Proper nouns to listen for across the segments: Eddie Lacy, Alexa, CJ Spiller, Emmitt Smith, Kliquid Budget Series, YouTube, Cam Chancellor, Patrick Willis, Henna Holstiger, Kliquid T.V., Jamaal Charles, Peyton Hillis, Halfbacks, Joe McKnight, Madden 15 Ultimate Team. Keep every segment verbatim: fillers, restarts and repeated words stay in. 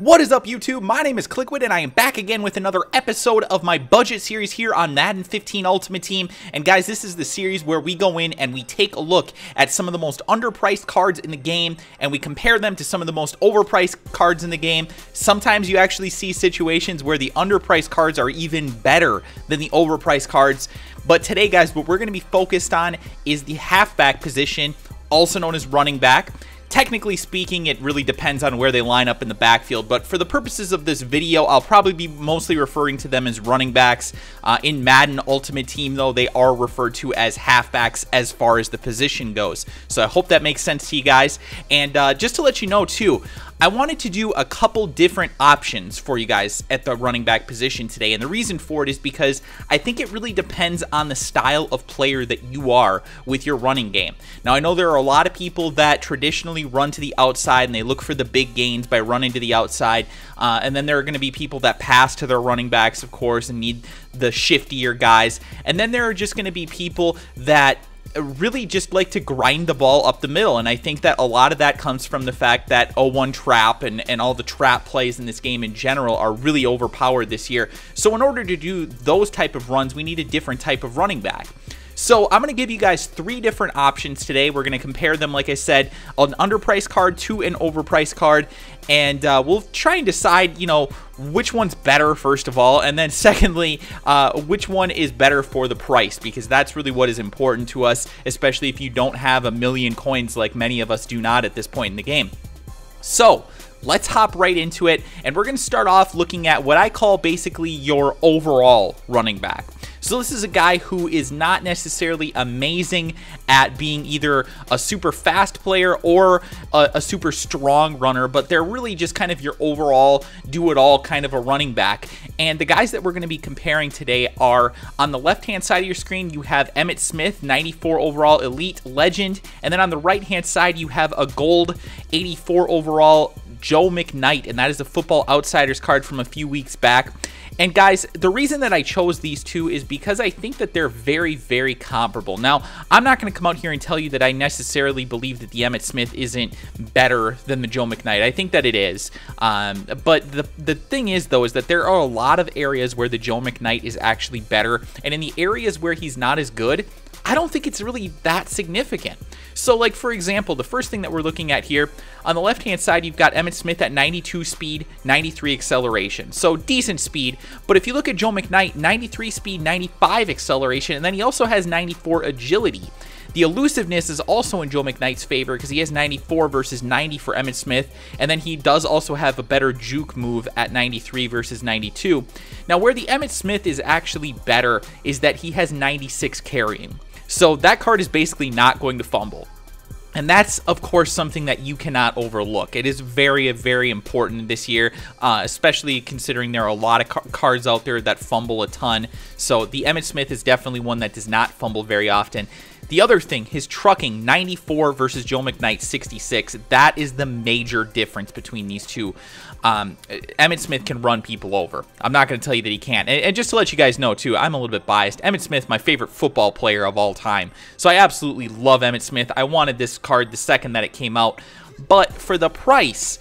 What is up, YouTube? My name is Kliquid, and I am back again with another episode of my budget series here on Madden fifteen Ultimate Team. And guys, this is the series where we go in and we take a look at some of the most underpriced cards in the game, and we compare them to some of the most overpriced cards in the game. Sometimes you actually see situations where the underpriced cards are even better than the overpriced cards. But today, guys, what we're going to be focused on is the halfback position, also known as running back. Technically speaking, it really depends on where they line up in the backfield, but for the purposes of this video, I'll probably be mostly referring to them as running backs. Uh, in Madden Ultimate Team, though, they are referred to as halfbacks as far as the position goes. So I hope that makes sense to you guys. And uh, just to let you know, too, I wanted to do a couple different options for you guys at the running back position today, and the reason for it is because I think it really depends on the style of player that you are with your running game. Now, I know there are a lot of people that traditionally run to the outside and they look for the big gains by running to the outside, uh, and then there are going to be people that pass to their running backs, of course, and need the shiftier guys, and then there are just going to be people that really just like to grind the ball up the middle. And I think that a lot of that comes from the fact that oh one trap and, and all the trap plays in this game in general are really overpowered this year. So in order to do those type of runs, we need a different type of running back. So I'm going to give you guys three different options today. We're going to compare them, like I said, an underpriced card to an overpriced card. And uh, we'll try and decide, you know, which one's better, first of all. And then secondly, uh, which one is better for the price, because that's really what is important to us, especially if you don't have a million coins like many of us do not at this point in the game. So let's hop right into it. And we're going to start off looking at what I call basically your overall running back. So this is a guy who is not necessarily amazing at being either a super fast player or a, a super strong runner, but they're really just kind of your overall do-it-all kind of a running back. And the guys that we're going to be comparing today are, on the left-hand side of your screen, you have Emmitt Smith, ninety-four overall elite legend, and then on the right-hand side you have a gold eighty-four overall Joe McKnight, and that is the Football Outsiders card from a few weeks back. And guys, the reason that I chose these two is because I think that they're very, very comparable. Now, I'm not going to come out here and tell you that I necessarily believe that the Emmitt Smith isn't better than the Joe McKnight. I think that it is. Um, but the, the thing is, though, is that there are a lot of areas where the Joe McKnight is actually better. And in the areas where he's not as good, I don't think it's really that significant. So, like, for example, the first thing that we're looking at here, on the left-hand side, you've got Emmitt Smith at ninety-two speed, ninety-three acceleration. So, decent speed. But if you look at Joe McKnight, ninety-three speed, ninety-five acceleration, and then he also has ninety-four agility. The elusiveness is also in Joe McKnight's favor because he has ninety-four versus ninety for Emmitt Smith, and then he does also have a better juke move at ninety-three versus ninety-two. Now, where the Emmitt Smith is actually better is that he has ninety-six carrying. So that card is basically not going to fumble. And that's, of course, something that you cannot overlook. It is very, very important this year, uh, especially considering there are a lot of car cards out there that fumble a ton. So the Emmitt Smith is definitely one that does not fumble very often. The other thing, his trucking, ninety-four versus Joe McKnight, sixty-six. That is the major difference between these two. Um, Emmitt Smith can run people over. I'm not going to tell you that he can't. And, and just to let you guys know, too, I'm a little bit biased. Emmitt Smith, my favorite football player of all time. So I absolutely love Emmitt Smith. I wanted this card the second that it came out. But for the price,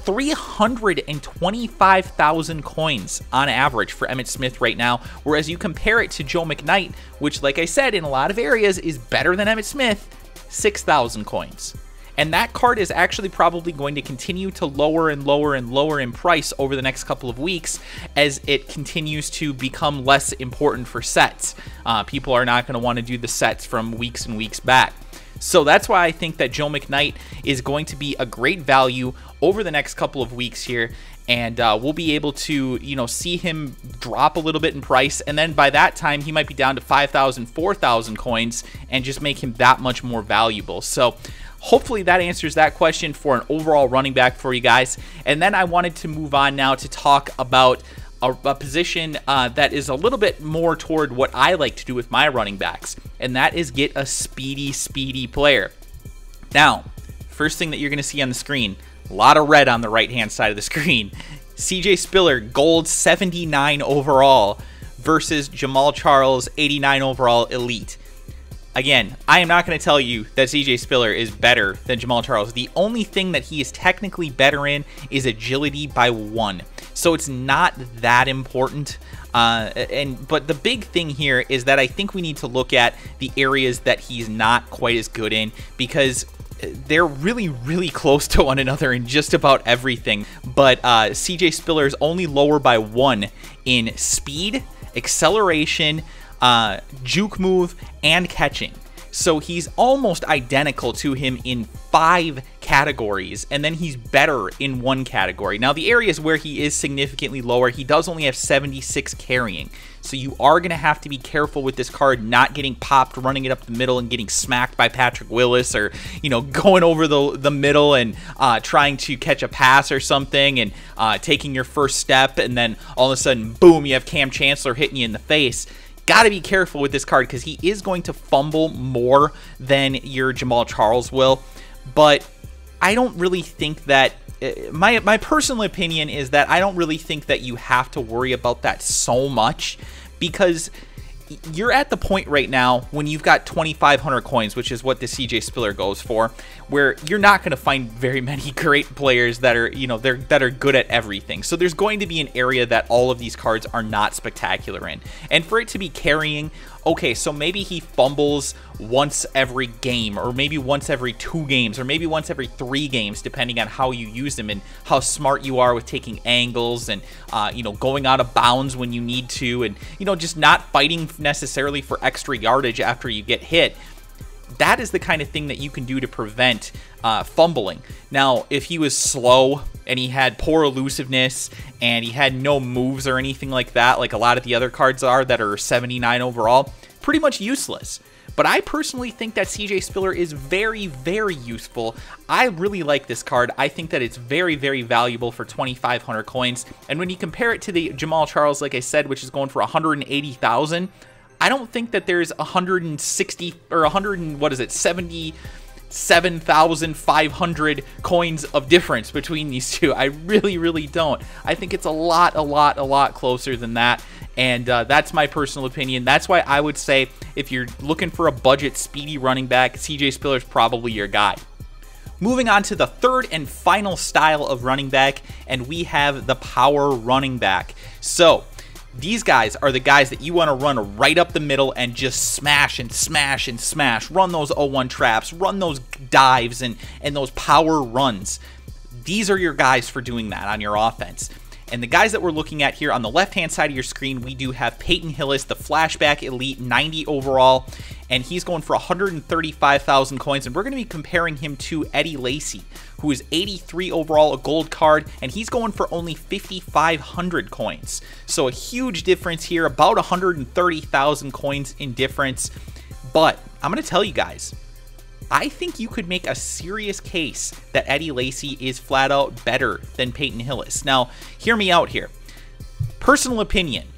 three hundred twenty-five thousand coins on average for Emmitt Smith right now, whereas you compare it to Joe McKnight, which, like I said, in a lot of areas is better than Emmitt Smith, six thousand coins. And that card is actually probably going to continue to lower and lower and lower in price over the next couple of weeks as it continues to become less important for sets. Uh, people are not going to want to do the sets from weeks and weeks back. So that's why I think that Joe McKnight is going to be a great value over the next couple of weeks here. And uh, we'll be able to, you know, see him drop a little bit in price. And then by that time, he might be down to five thousand, four thousand coins and just make him that much more valuable. So hopefully that answers that question for an overall running back for you guys. And then I wanted to move on now to talk about A, a position uh, that is a little bit more toward what I like to do with my running backs, and that is get a speedy, speedy player. Now, first thing that you're going to see on the screen, a lot of red on the right-hand side of the screen. C J Spiller, gold seventy-nine overall versus Jamaal Charles, eighty-nine overall elite. Again, I am not going to tell you that C J Spiller is better than Jamaal Charles. The only thing that he is technically better in is agility by one. So it's not that important. Uh, and but the big thing here is that I think we need to look at the areas that he's not quite as good in, because they're really, really close to one another in just about everything. But uh, C J Spiller is only lower by one in speed, acceleration, uh, juke move, and catching. So he's almost identical to him in five categories, and then he's better in one category. Now, the areas where he is significantly lower, he does only have seventy-six carrying. So you are going to have to be careful with this card not getting popped, running it up the middle and getting smacked by Patrick Willis, or, you know, going over the, the middle and uh, trying to catch a pass or something and uh, taking your first step, and then all of a sudden, boom, you have Cam Chancellor hitting you in the face. Got to be careful with this card because he is going to fumble more than your Jamaal Charles will. But I don't really think that, my, my personal opinion is that I don't really think that you have to worry about that so much, because you're at the point right now when you've got twenty-five hundred coins, which is what the C J Spiller goes for, where you're not going to find very many great players that are, you know, they're, that are good at everything. So there's going to be an area that all of these cards are not spectacular in. And for it to be carrying, okay, so maybe he fumbles once every game, or maybe once every two games, or maybe once every three games, depending on how you use them and how smart you are with taking angles and, uh, you know, going out of bounds when you need to, and, you know, just not fighting necessarily for extra yardage after you get hit. That is the kind of thing that you can do to prevent uh, fumbling. Now, if he was slow and he had poor elusiveness and he had no moves or anything like that, like a lot of the other cards are that are seventy-nine overall, pretty much useless. But I personally think that C J Spiller is very, very useful. I really like this card. I think that it's very, very valuable for twenty-five hundred coins. And when you compare it to the Jamaal Charles, like I said, which is going for one hundred eighty thousand, I don't think that there's one hundred sixty or one hundred and what is it, seventy-seven thousand five hundred coins of difference between these two. I really, really don't. I think it's a lot, a lot, a lot closer than that. And uh, that's my personal opinion. That's why I would say if you're looking for a budget, speedy running back, C J Spiller's probably your guy. Moving on to the third and final style of running back, and we have the power running back. So these guys are the guys that you want to run right up the middle and just smash and smash and smash. Run those oh one traps, run those dives and, and those power runs. These are your guys for doing that on your offense. And the guys that we're looking at here on the left-hand side of your screen, we do have Peyton Hillis, the flashback elite, ninety overall, and he's going for one hundred thirty-five thousand coins. And we're going to be comparing him to Eddie Lacy, who is eighty-three overall, a gold card, and he's going for only fifty-five hundred coins. So a huge difference here, about one hundred thirty thousand coins in difference. But I'm going to tell you guys, I think you could make a serious case that Eddie Lacy is flat out better than Peyton Hillis. Now, hear me out here. Personal opinion,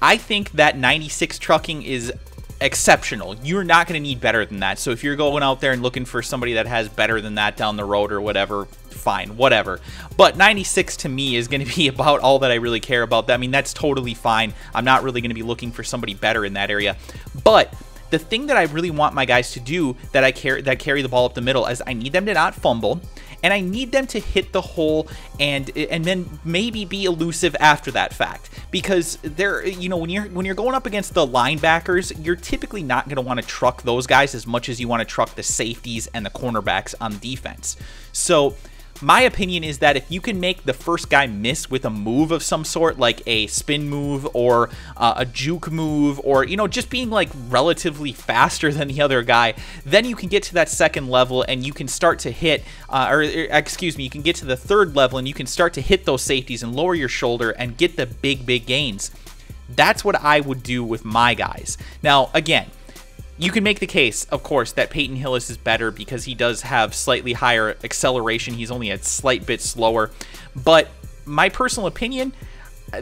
I think that ninety-six trucking is exceptional. You're not going to need better than that. So if you're going out there and looking for somebody that has better than that down the road or whatever, fine, whatever. But ninety-six to me is going to be about all that I really care about. I mean, that's totally fine. I'm not really going to be looking for somebody better in that area. But the thing that I really want my guys to do that I carry that carry the ball up the middle is I need them to not fumble, and I need them to hit the hole and and then maybe be elusive after that fact, because they're, you know, when you're when you're going up against the linebackers, you're typically not going to want to truck those guys as much as you want to truck the safeties and the cornerbacks on defense. So my opinion is that if you can make the first guy miss with a move of some sort, like a spin move or uh, a juke move, or, you know, just being like relatively faster than the other guy, then you can get to that second level and you can start to hit, uh, or excuse me, you can get to the third level and you can start to hit those safeties and lower your shoulder and get the big, big gains. That's what I would do with my guys. Now, again, you can make the case, of course, that Peyton Hillis is better because he does have slightly higher acceleration. He's only a slight bit slower. But my personal opinion,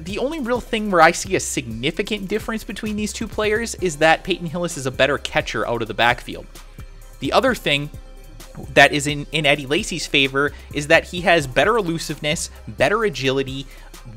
the only real thing where I see a significant difference between these two players is that Peyton Hillis is a better catcher out of the backfield. The other thing that is in, in Eddie Lacy's favor is that he has better elusiveness, better agility,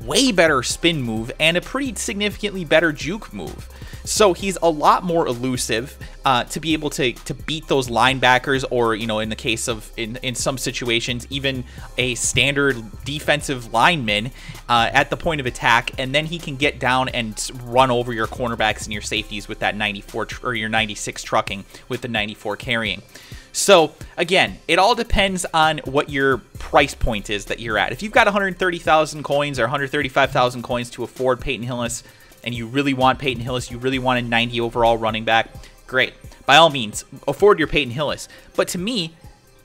way better spin move and a pretty significantly better juke move. So he's a lot more elusive uh, to be able to to beat those linebackers, or, you know, in the case of in in some situations, even a standard defensive lineman uh, at the point of attack, and then he can get down and run over your cornerbacks and your safeties with that ninety-four or your ninety-six trucking with the ninety-four carrying. So again, it all depends on what your price point is that you're at. If you've got one hundred thirty thousand coins or one hundred thirty-five thousand coins to afford Peyton Hillis, and you really want Peyton Hillis, you really want a ninety overall running back, great. By all means, afford your Peyton Hillis. But to me,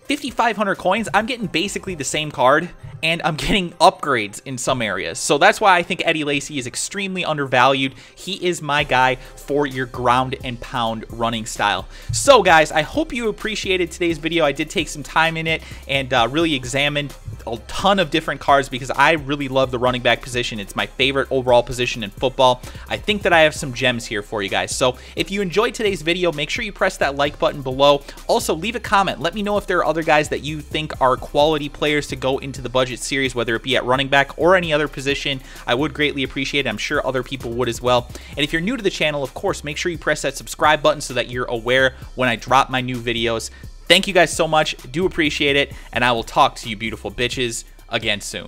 fifty-five hundred coins, I'm getting basically the same card, and I'm getting upgrades in some areas. So that's why I think Eddie Lacy is extremely undervalued. He is my guy for your ground and pound running style. So guys, I hope you appreciated today's video. I did take some time in it and uh, really examined a ton of different cards because I really love the running back position. It's my favorite overall position in football. I think that I have some gems here for you guys. So if you enjoyed today's video, make sure you press that like button below. Also, leave a comment. Let me know if there are other guys that you think are quality players to go into the budget series, whether it be at running back or any other position. I would greatly appreciate it. I'm sure other people would as well. And if you're new to the channel, of course, make sure you press that subscribe button so that you're aware when I drop my new videos. Thank you guys so much. Do appreciate it. And I will talk to you beautiful bitches again soon.